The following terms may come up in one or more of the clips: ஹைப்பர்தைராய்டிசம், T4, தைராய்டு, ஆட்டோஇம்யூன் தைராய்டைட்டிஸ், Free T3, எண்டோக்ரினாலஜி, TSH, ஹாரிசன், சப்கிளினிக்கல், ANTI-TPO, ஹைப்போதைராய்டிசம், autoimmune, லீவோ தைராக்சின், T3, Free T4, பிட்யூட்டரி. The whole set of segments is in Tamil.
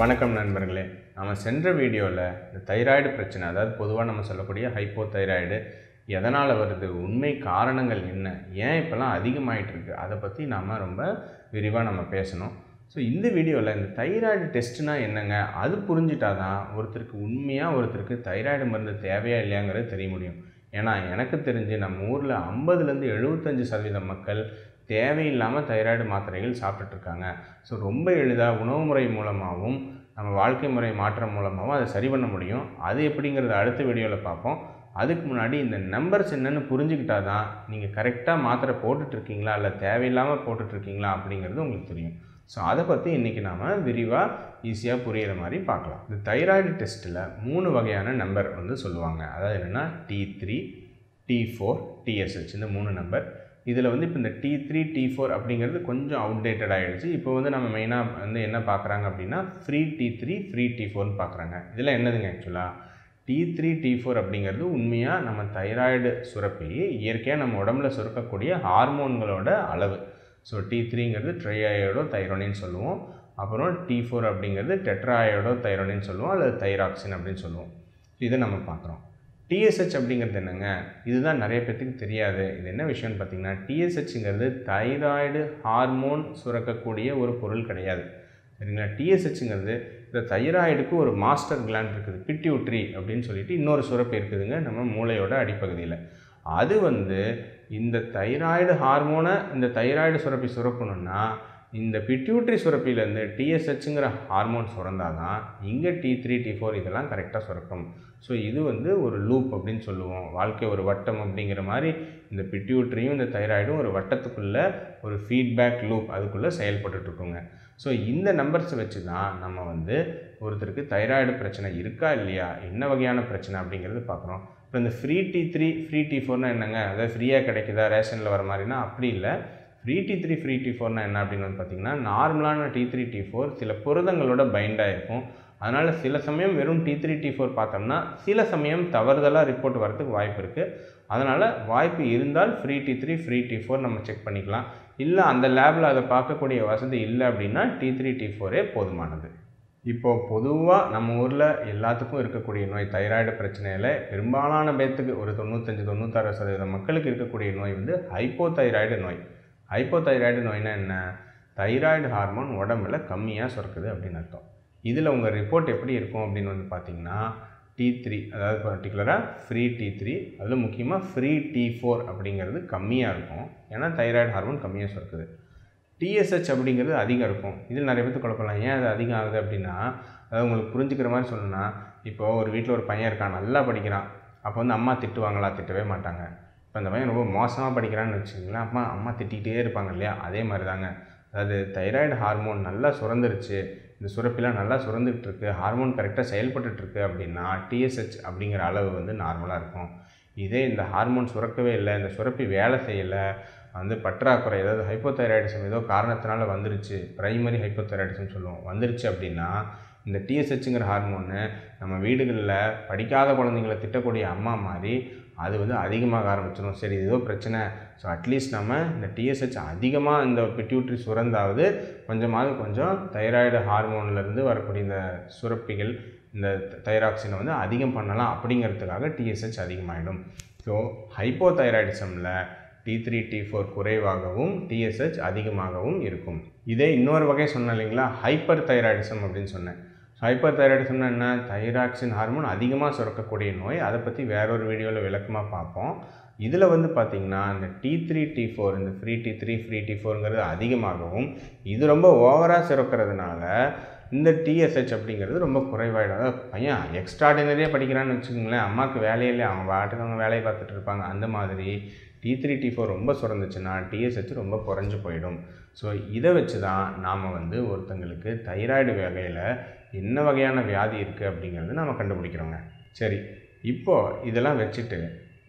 வணக்கம் நண்பர்களே நாம சென்ற வீடியோல இந்த தைராய்டு பிரச்சனை அதாவது பொதுவா நம்ம சொல்லக்கூடிய ஹைப்போதைராய்டு எதனால வருது உண்மை காரணங்கள் என்ன ஏன் இப்பலாம் அதிகமாயிட்டு இருக்கு அத பத்தி நாம ரொம்ப விரிவா நம்ம பேசணும் சோ இந்த வீடியோல இந்த தைராய்டு டெஸ்ட்னா என்னங்க அது புரிஞ்சிட்டாதான் ஒருத்தருக்கு உண்மையா ஒருத்தருக்கு தைராய்டு மருந்து தேவையா இல்லையாங்கறது தெரிய முடியும் ஏனா எனக்கு தெரிஞ்சு நம்ம ஊர்ல 50 ல இருந்து 75% மக்கள் தேவையில்லாம தைராய்டு மாத்திரைகள் சாப்பிட்டுட்டு இருக்காங்க சோ ரொம்ப எளிதா உணவுமுறை மூலமாவும் நம்ம வாழ்க்கை முறை மாற்றம் மூலமாவும் அதை சரி பண்ண முடியும் அது எப்படிங்கறது அடுத்த வீடியோல பாப்போம் அதுக்கு முன்னாடி இந்த நம்பர்ஸ் என்னன்னு புரிஞ்சிக்கிட்டாதான் நீங்க கரெக்ட்டா மாத்திரை போட்டுட்டு இருக்கீங்களா இல்ல தேவையில்லாம போட்டுட்டு இருக்கீங்களா அப்படிங்கிறது உங்களுக்கு தெரியும் சோ அத பத்தி இன்னைக்கு நாம விரிவா ஈஸியா புரியற மாதிரி பார்க்கலாம் இந்த தைராய்டு டெஸ்ட்ல மூணு வகையான நம்பர் வந்து சொல்லுவாங்க அதாவது என்னன்னா T3 T4 TSH இந்த மூணு நம்பர் இதில வந்து இப்ப இந்த T3 T4 அப்படிங்கிறது கொஞ்சம் அவுட்டேட்டட் ஆயிடுச்சு இப்போ வந்து நம்ம மெயினா வந்து என்ன பார்க்கறாங்க அப்படினா Free T3 Free T4 னு பார்க்கறாங்க இதெல்லாம் என்னதுங்க एक्चुअली T3 T4 அப்படிங்கிறது உண்மையா நம்ம தைராய்டு சுரப்பி இயற்கையா நம்ம உடம்பல சுரக்கக்கூடிய ஹார்மோன்களோட அளவு சோ T3ங்கிறது ட்ரைஐயோடோ தைரோனின் சொல்லுவோம் அப்புறம் T4 அப்படிங்கிறது டெட்ராஐயோடோ தைரோனின் சொல்லுவோம் அல்லது தைராக்சின் அப்படினு சொல்லுவோம் இத நம்ம பார்க்கறோம் TSH அப்படிங்கிறது என்னங்க இதுதான் நிறைய பேருக்கு தெரியாது இது என்ன விஷயம்னு பாத்தீங்கன்னா TSH ங்கிறது தைராய்டு ஹார்மோன் சுரக்கக்கூடிய ஒரு பொருள் கிடையாது சரிங்களா TSH ங்கிறது இந்த தைராய்டுக்கு ஒரு மாஸ்டர் gland இருக்குது பிட்யூட்டரி அப்படினு சொல்லிட்டு இன்னொரு சுரப்பி இருக்குதுங்க நம்ம மூளையோட அடிப்பகுதியில அது வந்து இந்த தைராய்டு ஹார்மோனை இந்த தைராய்டு சுரப்பி சுரக்கணும்னா இந்த பிட்யூட்டரி சுரப்பில இருந்து TSH ங்கற ஹார்மோன் சுரந்தாதான் இங்க T3 T4 இதெல்லாம் கரெக்ட்டா சுரக்கும் சோ இது வந்து ஒரு லூப் அப்படினு சொல்லுவோம் வாழ்க்கை ஒரு வட்டம் அப்படிங்கற மாதிரி இந்த பிட்யூட்டரியும் இந்த தைராய்டும் ஒரு வட்டத்துக்குள்ள ஒரு ஃபீட்பேக் லூப் அதுக்குள்ள செயல்பட்டுட்டு இருக்குங்க சோ இந்த நம்பர்ஸ் வெச்சு தான் நம்ம வந்து ஒருத்தருக்கு தைராய்டு பிரச்சனை இருக்கா இல்லையா என்ன வகையான பிரச்சனை அப்படிங்கறது பார்க்கறோம் இப்போ இந்த Free T3 Free T4னா என்னங்க அத ஃப்ரீயா கிடைக்குதா ரேஷன்ல வர மாதிரினா அப்படி இல்ல Free T3 Free T4 னா என்ன அப்படினு பாத்தீங்கன்னா நார்மலான T3 T4 சில புரதங்களோட பைண்ட் ஆயிருக்கும் அதனால சில சமயம் வெறும் T3 T4 பார்த்தோம்னா சில சமயம் தவறுதலா ரிப்போர்ட் வரதுக்கு வாய்ப்பு இருக்கு அதனால வாய்ப்பு இருந்தால் Free T3 Free T4 நம்ம செக் பண்ணிக்கலாம் இல்ல அந்த லேப்ல அத பார்க்கக்கூடிய வசதி இல்ல அப்படினா T3 T4 ஏ போதுமானது இப்போ பொதுவா நம்ம ஊர்ல எல்லாத்துக்கும் இருக்கக்கூடிய நோய் தைராய்டு பிரச்சனையில பெரும்பாலான பேருக்கு ஒரு 95 96% மக்களுக்கு இருக்கக்கூடிய நோய் வந்து ஹைப்போதைராய்டு நோய் ஹைப்போதைராய்டு நோய்னா என்ன தைராய்டு ஹார்மோன் உடம்பல கம்மியா சுரக்குது அப்படின அர்த்தம் இதுல உங்க ரிப்போர்ட் எப்படி இருக்கும் அப்படினு வந்து பாத்தீங்கன்னா T3 அதாவது particularly Free T3 அதுல முக்கியமா Free T4 அப்படிங்கிறது கம்மியா இருக்கும் ஏனா தைராய்டு ஹார்மோன் கம்மியா சுரக்குது TSH அப்படிங்கிறது அதிகம் இருக்கும் இதுல நிறைய பேருக்கு குழப்பலாம் ஏன் அது அதிகம் ஆகுது அப்படினா அது உங்களுக்கு புரிஞ்சிக்கிற மாதிரி சொன்னா இப்போ ஒரு வீட்ல ஒரு பையன் இருக்கான் நல்லா படிக்கிறான் அப்ப வந்து அம்மா திட்டுவாங்களா திட்டவே மாட்டாங்க இப்ப அந்த பையன் ரொம்ப மோசமா படிக்கறான்னு நினைச்சீங்களா அம்மா திட்டிட்டே இருப்பாங்க இல்லையா அதே மாதிரி தாங்க அதாவது தைராய்டு ஹார்மோன் நல்லா சுரந்துருச்சு இந்த சுரப்பில நல்லா சுரந்துட்டு இருக்கு ஹார்மோன் கரெக்ட்டா செயல்பட்டுட்டு இருக்கு அப்படினா TSH அப்படிங்கற அளவு வந்து நார்மலா இருக்கும் இதே இந்த ஹார்மோன் சுரக்கவே இல்ல இந்த சுரப்பி வேலை செய்யல அந்த பற்றாக்குறை அதாவது ஹைப்போதைராய்டிசம் ஏதோ காரணத்தினால வந்துருச்சு பிரைமரி ஹைப்போதைராய்டிசம் சொல்லுவோம் வந்துருச்சு அப்படினா இந்த TSH ங்கற ஹார்மோன் நம்ம வீடுகள்ல படிக்காத குழந்தைகளை திட்டக்கூடிய அம்மா மாதிரி அது வந்து அதிகமாக ஆரம்பிச்சிரும் சரி ஏதோ பிரச்சனை சோ at least நாம இந்த TSH அதிகமா இந்த பிட்யூட்டரி சுரந்தாவது கொஞ்சம் தைராய்டு ஹார்மோன்ல இருந்து வரக்கூடிய இந்த சுரப்பிகள் இந்த தைராக்சினை வந்து அதிகம் பண்ணலாம் அப்படிங்கிறதுக்காக TSH அதிகமாயிடும் சோ ஹைப்போதைராய்டிசம்ல T3 T4 குறைவாகவும் TSH அதிகமாகவும் இருக்கும் இதே இன்னொரு வகை சொன்னலீங்களா ஹைப்பர்தைராய்டிசம் அப்படினு சொன்னேன் ஹைப்பர்தைராய்டிசம்னா என்ன தைராக்சின் ஹார்மோன் அதிகமா சுரக்கக்கூடிய நோய் அத பத்தி வேற ஒரு வீடியோல விளக்கமா பாப்போம் இதுல வந்து பாத்தீங்கன்னா இந்த T3 T4 இந்த Free T3 Free T4ங்கிறது அதிகமாகவும் இது ரொம்ப ஓவரா சுரக்கிறதுனால இந்த TSH அப்படிங்கிறது ரொம்ப குறைவாயிடும் பையன் எக்ஸ்ட்ராடினரியா படிக்கறான்னு வெச்சுக்கங்களே அம்மாக்கு வேலையே இல்ல அவங்க பாட்டுக்கு அவங்க வேலைய பார்த்துட்டு இருப்பாங்க அந்த மாதிரி T3 T4 ரொம்ப சுரந்துச்சுனா TSH ரொம்ப குறஞ்சு போய்டும் சோ இத வெச்சு தான் நாம வந்து ஒருத்தங்களுக்கு தைராய்டு வகையில என்ன வகையான வியாதி இருக்கு அப்படிங்கிறது நாம கண்டுபிடிக்கிறோங்க சரி இப்போ இதெல்லாம் வெச்சிட்டு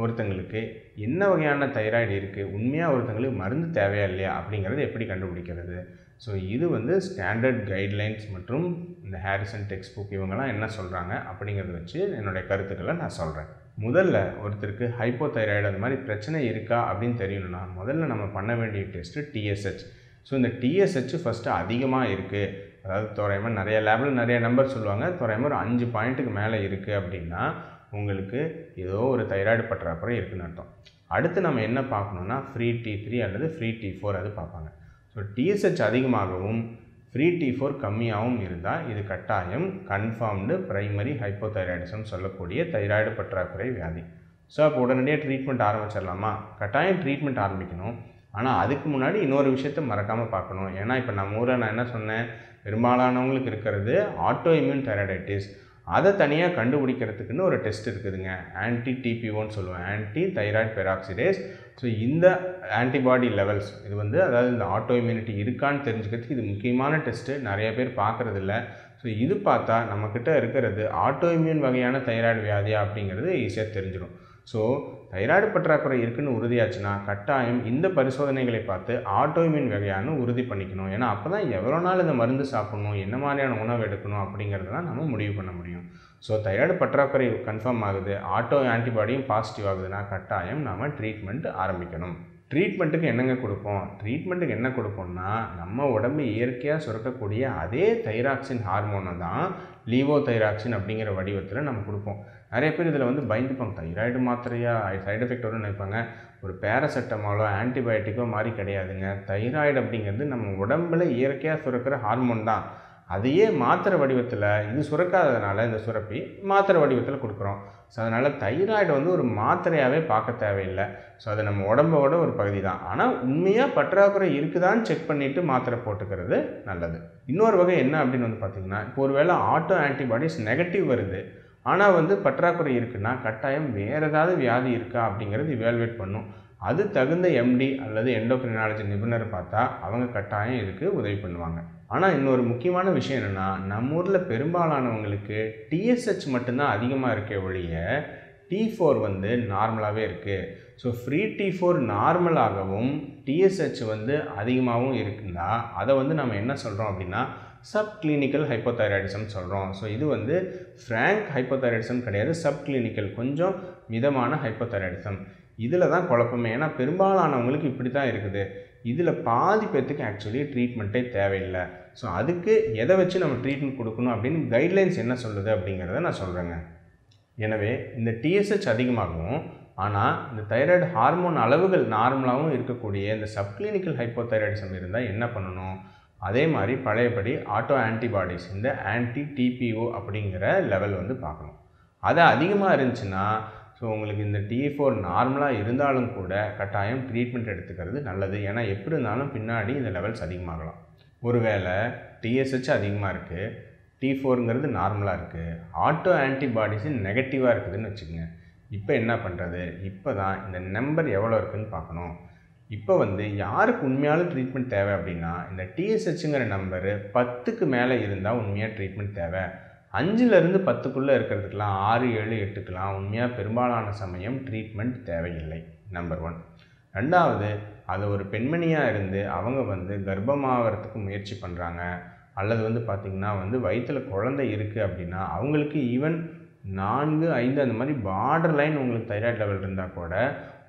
ஒருத்தங்களுக்கு என்ன வகையான தைராய்டு இருக்கு உண்மையா ஒருத்தங்களுக்கு மருந்து தேவையா இல்லையா அப்படிங்கறது எப்படி கண்டுபிடிக்கிறது சோ இது வந்து ஸ்டாண்டர்ட் கைடுலைன்ஸ் மற்றும் இந்த ஹாரிசன் டெக்ஸ்ட் புக் இவங்கலாம் என்ன சொல்றாங்க அப்படிங்கறது வெச்சு என்னோட கருத்துக்களை நான் சொல்றேன் முதல்ல ஒருத்தருக்கு ஹைப்போதைராய்டு அந்த மாதிரி பிரச்சனை இருக்கா அப்படினு தெரியணும்னா முதல்ல நம்ம பண்ண வேண்டிய டெஸ்ட் TSH சோ இந்த TSH ஃபர்ஸ்ட் அதிகமா இருக்கு அதாவது தோராயமாக நிறைய லேபில் நிறைய நம்பர் சொல்லுவாங்க, தோராயமாக ஒரு 5 பாயிண்ட்டுக்கு மேலே இருக்குது அப்படின்னா உங்களுக்கு ஏதோ ஒரு தைராய்டு பற்றாக்குறை இருக்குதுன்னு அர்த்தம். அடுத்து நம்ம என்ன பார்க்கணுன்னா ஃப்ரீ T3 அல்லது ஃப்ரீ T4 அது பார்ப்பாங்க. ஸோ TSH அதிகமாகவும் ஃப்ரீ T4 கம்மியாகவும் இருந்தால் இது கட்டாயம் கன்ஃபார்ம்டு பிரைமரி ஹைப்போதைராய்டிசம் சொல்லக்கூடிய தைராய்டு பற்றாக்குறை வியாதி. ஸோ அப்போ உடனடியாக ட்ரீட்மெண்ட் ஆரம்பிச்சிடலாமா? கட்டாயம் ட்ரீட்மெண்ட் ஆரம்பிக்கணும். ஆனால் அதுக்கு முன்னாடி இன்னொரு விஷயத்தை மறக்காமல் பார்க்கணும். ஏன்னா இப்போ நம்ம ஊரில் நான் என்ன சொன்னேன், பெரும்பாலானவங்களுக்கு இருக்கிறது ஆட்டோஇம்யூன் தைராய்டைட்டிஸ். அதை தனியாக கண்டுபிடிக்கிறதுக்குன்னு ஒரு டெஸ்ட் இருக்குதுங்க, ஆன்டி-TPOன்னு சொல்லுவேன், ஆன்டி-தைராய்ட் பெராக்சிடேஸ். ஸோ இந்த ஆன்டிபாடி லெவல்ஸ் இது வந்து அதாவது இந்த ஆட்டோ இம்யூனிட்டி இருக்கான்னு தெரிஞ்சுக்கிறதுக்கு இது முக்கியமான டெஸ்ட்டு, நிறைய பேர் பார்க்குறதில்ல. ஸோ இது பார்த்தா நம்மக்கிட்ட இருக்கிறது ஆட்டோ இம்யூன் வகையான தைராய்டு வியாதியா அப்படிங்கிறது ஈஸியாக தெரிஞ்சிடும். ஸோ தைராய்டு பற்றாக்குறை இருக்குதுன்னு உறுதியாச்சுன்னா கட்டாயம் இந்த பரிசோதனைகளை பார்த்து ஆட்டோஇம்யூன் வகையானு உறுதி பண்ணிக்கணும். ஏன்னா அப்போ தான் எவ்வளோ நாள் இந்த மருந்து சாப்பிடணும், என்ன மாதிரியான உணவு எடுக்கணும் அப்படிங்கிறதெல்லாம் நம்ம முடிவு பண்ண முடியும். ஸோ தைராய்டு பற்றாக்குறை கன்ஃபார்ம் ஆகுது, ஆட்டோ ஆன்டிபாடியும் பாசிட்டிவ் ஆகுதுன்னா கட்டாயம் நாம் ட்ரீட்மெண்ட் ஆரம்பிக்கணும். ட்ரீட்மெண்ட்டுக்கு என்னங்க கொடுப்போம்? ட்ரீட்மெண்ட்டுக்கு என்ன கொடுப்போம்னா நம்ம உடம்பு இயற்கையாக சுரக்கக்கூடிய அதே தைராக்சின் ஹார்மோனை தான் லீவோ தைராக்சின் அப்படிங்கிற வடிவத்தில் நம்ம கொடுப்போம். நிறைய பேர் இதில் வந்து பயந்துப்பாங்க, தைராய்டு மாத்திரையாக சைடு எஃபெக்ட் வரும்னு நினைப்பாங்க. ஒரு பேராசெட்டமாலோ ஆன்டிபயோட்டிக்கோ மாதிரி கிடையாதுங்க. தைராய்டு அப்படிங்கிறது நம்ம உடம்பில் இயற்கையாக சுரக்கிற ஹார்மோன் தான். அதையே மாத்திரை வடிவத்தில் இது சுரக்காததுனால இந்த சுரப்பி மாத்திரை வடிவத்தில் கொடுக்குறோம். ஸோ அதனால் தைராய்டு வந்து ஒரு மாத்திரையாகவே பார்க்க தேவையில்லை. ஸோ அது நம்ம உடம்போட ஒரு பகுதி தான். ஆனால் உண்மையாக பற்றாக்குறை இருக்குதான்னு செக் பண்ணிவிட்டு மாத்திரை போட்டுக்கிறது நல்லது. இன்னொரு வகை என்ன அப்படின்னு வந்து பார்த்திங்கன்னா, இப்போ ஒரு வேளை ஆட்டோ ஆன்டிபாடிஸ் நெகட்டிவ் வருது ஆனால் வந்து பற்றாக்குறை இருக்குன்னா கட்டாயம் வேறு ஏதாவது வியாதி இருக்கா அப்படிங்கிறது இவால்வேட் பண்ணும். அது தகுந்த MD அல்லது எண்டோக்ரினாலஜி நிபுணர் பார்த்தா அவங்க கட்டாயம் இதுக்கு உதவி பண்ணுவாங்க. ஆனால் இன்னொரு முக்கியமான விஷயம் என்னென்னா, நம்ம ஊரில் பெரும்பாலானவங்களுக்கு TSH மட்டும்தான் அதிகமாக இருக்கே ஒழிய T4 வந்து நார்மலாகவே இருக்குது. ஸோ ஃப்ரீ T4 நார்மலாகவும் TSH வந்து அதிகமாகவும் இருக்குன்னா அதை வந்து நம்ம என்ன சொல்கிறோம் அப்படின்னா சப்கிளினிக்கல் ஹைப்போதைராய்டிசம் சொல்கிறோம். ஸோ இது வந்து ஃப்ராங்க் ஹைப்போதைராய்டிசம் கிடையாது, சப்கிளினிக்கல் கொஞ்சம் மிதமான ஹைப்போதைராய்டிசம். இதில் தான் குழப்பமே. ஏன்னா பெரும்பாலானவங்களுக்கு இப்படி தான் இருக்குது. இதில் பாதி பேர்த்துக்கு ஆக்சுவலி ட்ரீட்மெண்ட்டே தேவையில்லை. ஸோ அதுக்கு எதை வச்சு நம்ம ட்ரீட்மெண்ட் கொடுக்கணும் அப்படின்னு கைட்லைன்ஸ் என்ன சொல்லுது அப்படிங்கிறத நான் சொல்கிறேங்க. எனவே இந்த TSH அதிகமாகவும் ஆனால் இந்த தைராய்டு ஹார்மோன் அளவுகள் நார்மலாகவும் இருக்கக்கூடிய இந்த சப்கிளினிக்கல் ஹைப்போதைராய்டிசம் இருந்தால் என்ன பண்ணணும்? அதே மாதிரி பழையபடி ஆட்டோ ஆன்டிபாடிஸ் இந்த ஆன்டி-TPO அப்படிங்கிற லெவல் வந்து பார்க்கணும். அது அதிகமாக இருந்துச்சுன்னா ஸோ உங்களுக்கு இந்த T4 நார்மலாக இருந்தாலும் கூட கட்டாயம் ட்ரீட்மெண்ட் எடுத்துக்கிறது நல்லது. ஏன்னா எப்படி இருந்தாலும் பின்னாடி இந்த லெவல்ஸ் அதிகமாகலாம். ஒருவேளை TSH அதிகமாக இருக்குது, T4ங்கிறது நார்மலாக இருக்குது, ஆட்டோ ஆன்டிபாடிஸு நெகட்டிவாக இருக்குதுன்னு வச்சுக்கோங்க. இப்போ என்ன பண்ணுறது? இப்போ தான் இந்த நம்பர் எவ்வளோ இருக்குதுன்னு பார்க்கணும். இப்போ வந்து யாருக்கு உண்மையாலும் ட்ரீட்மெண்ட் தேவை அப்படின்னா இந்த TSHங்கிற நம்பரு 10க்கு மேலே இருந்தால் உண்மையாக ட்ரீட்மெண்ட் தேவை. 5லேருந்து 10க்குள்ளே இருக்கிறதுக்கெலாம் 6, 7, 8க்கெலாம் உண்மையாக பெரும்பாலான சமயம் ட்ரீட்மெண்ட் தேவையில்லை. நம்பர் 1. ரெண்டாவது, அது ஒரு பெண்மணியாக இருந்து அவங்க வந்து கர்ப்பமாகறதுக்கு முயற்சி பண்ணுறாங்க அல்லது வந்து பார்த்திங்கன்னா வந்து வயிற்றில் குழந்தை இருக்குது அப்படின்னா அவங்களுக்கு ஈவன் 4, 5 அந்த மாதிரி பார்டர் லைன் உங்களுக்கு தைராய்டு லெவல் இருந்தால் கூட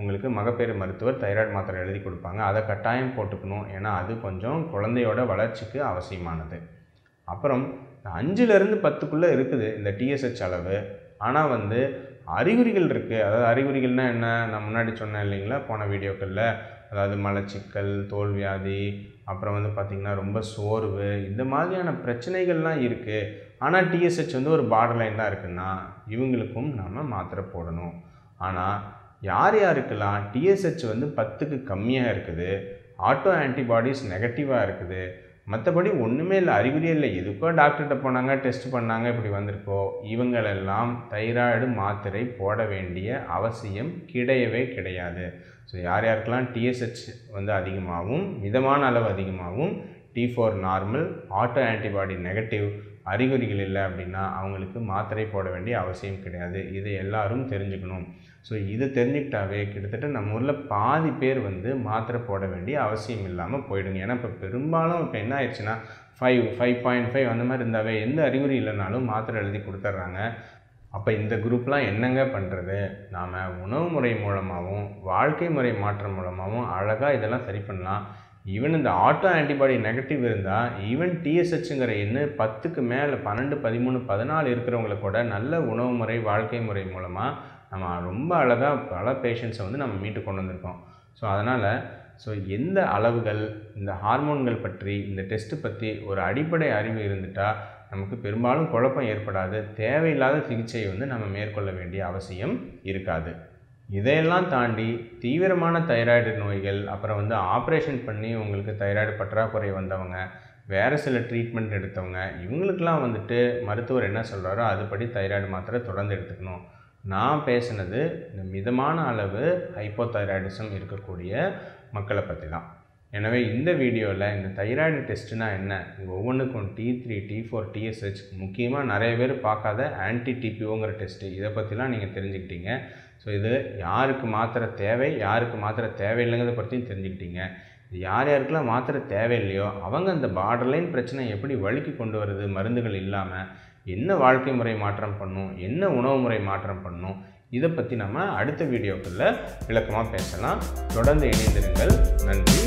உங்களுக்கு மகப்பேறு மருத்துவர் தைராய்டு மாத்திரை எழுதி கொடுப்பாங்க. அதை கட்டாயம் போட்டுக்கணும். ஏன்னா அது கொஞ்சம் குழந்தையோட வளர்ச்சிக்கு அவசியமானது. அப்புறம் 5லேருந்து 10க்குள்ளே இருக்குது இந்த TSH அளவு. ஆனால் வந்து அறிகுறிகள் இருக்குது. அதாவது அறிகுறிகள்னால் என்ன, நான் முன்னாடி சொன்னேன் இல்லைங்களா போன வீடியோக்களில், அதாவது மலச்சிக்கல், தோல் வியாதி, அப்புறம் வந்து பார்த்திங்கன்னா ரொம்ப சோர்வு, இந்த மாதிரியான பிரச்சனைகள்லாம் இருக்குது. ஆனால் TSH வந்து ஒரு பார்டர் லைன் தான் இருக்குன்னா இவங்களுக்கும் நம்ம மாத்திரை போடணும். ஆனால் யார் யாருக்கெல்லாம் TSH வந்து 10க்கு கம்மியாக இருக்குது, ஆட்டோ ஆன்டிபாடிஸ் நெகட்டிவாக இருக்குது, மற்றபடி ஒன்றுமே இல்லை, அறிகுறியே இல்லை, எதுக்கோ டாக்டர்கிட்ட போனாங்க, டெஸ்ட் பண்ணாங்க, இப்படி வந்திருக்கோ, இவங்களெல்லாம் தைராய்டு மாத்திரை போட வேண்டிய அவசியம் கிடையவே கிடையாது. ஸோ யார் யாருக்கெல்லாம் TSH வந்து அதிகமாகவும் மிதமான அளவு அதிகமாகவும் T4 normal auto antibody negative அறிகுறிகள் இல்லை அப்படின்னா அவங்களுக்கு மாத்திரை போட வேண்டிய அவசியம் கிடையாது. இதை எல்லாரும் தெரிஞ்சுக்கணும். ஸோ இதை தெரிஞ்சுக்கிட்டாவே கிட்டத்தட்ட நம்ம ஊரில் பாதி பேர் வந்து மாத்திரை போட வேண்டிய அவசியம் இல்லாமல் போயிடுங்க. ஏன்னா இப்போ பெரும்பாலும் இப்போ என்ன ஆயிடுச்சுன்னா 5, 5.5 அந்த மாதிரி இருந்தாவே எந்த அறிகுறி இல்லைனாலும் மாத்திரை எழுதி கொடுத்துட்றாங்க. அப்போ இந்த குரூப்லாம் என்னங்க பண்ணுறது? நாம் உணவு முறை மூலமாகவும் வாழ்க்கை முறை மாற்றம் மூலமாகவும் அழகாக இதெல்லாம் சரி பண்ணலாம். Even in the auto antibody negative even TSH ங்கற எண்ணு 10 க்கு மேல 12 13 14 இருக்குறவங்க கூட நல்ல உணவு முறை வாழ்க்கை முறை மூலமா நாம ரொம்ப அழகா பல பேஷண்ட்ஸ் வந்து நாம மீட் கொண்டு வந்திருக்கோம் சோ அதனால சோ எந்த அளவுகள் இந்த ஹார்மோன்கள் பற்றி இந்த டெஸ்ட் பத்தி ஒரு அடிப்படை அறிவு இருந்துட்டா நமக்கு பெரும்பாலும் குழப்பம் ஏற்படாது தேவையில்லாத சிகிச்சை வந்து நாம மேற்கொள்ள வேண்டிய அவசியம் இருக்காது இதையெல்லாம் தாண்டி தீவிரமான தைராய்டு நோய்கள் அப்புறம் வந்து ஆபரேஷன் பண்ணி உங்களுக்கு தைராய்டு பற்றாக்குறை வந்தவங்க வேற சில ட்ரீட்மென்ட் எடுத்தவங்க இவங்களுக்குலாம் வந்துட்டு மருத்துவர் என்ன சொல்றாரோ அதுபடி தைராய்டு மாத்திரை தொடர்ந்து எடுத்துக்கணும் நான் பேசினது மிதமான அளவு ஹைப்போதைராய்டிசம் இருக்கக்கூடிய மக்களை பத்திதான் எனவே இந்த வீடியோல இந்த தைராய்டு டெஸ்ட்னா என்ன ஒவ்வொண்ணுக்கும் T3 T4 TSH முக்கியமா நிறைய பேர் பார்க்காத ஆன்டி TPOங்கற டெஸ்ட் இத பத்திலாம் நீங்க தெரிஞ்சிட்டீங்க So, this is யாருக்கு மாத்திரை தேவை யாருக்கு மாத்திரை தேவை இல்லங்கறத பத்தி தெரிஞ்சிட்டீங்க யார்யாருக்குலாம் மாத்திரை தேவை இல்லையோ அவங்க அந்த border line பிரச்சனை எப்படி வழிக்கு கொண்டு வருது மருந்துகள் இல்லாம என்ன வாழ்க்கை முறை மாற்றம் பண்ணனும் என்ன உணவு முறை மாற்றம் பண்ணனும் இத பத்தி நாம அடுத்த வீடியோக்குள்ள விளக்கமா பேசலாம் தொடர்ந்து இணைந்திருங்கள் நன்றி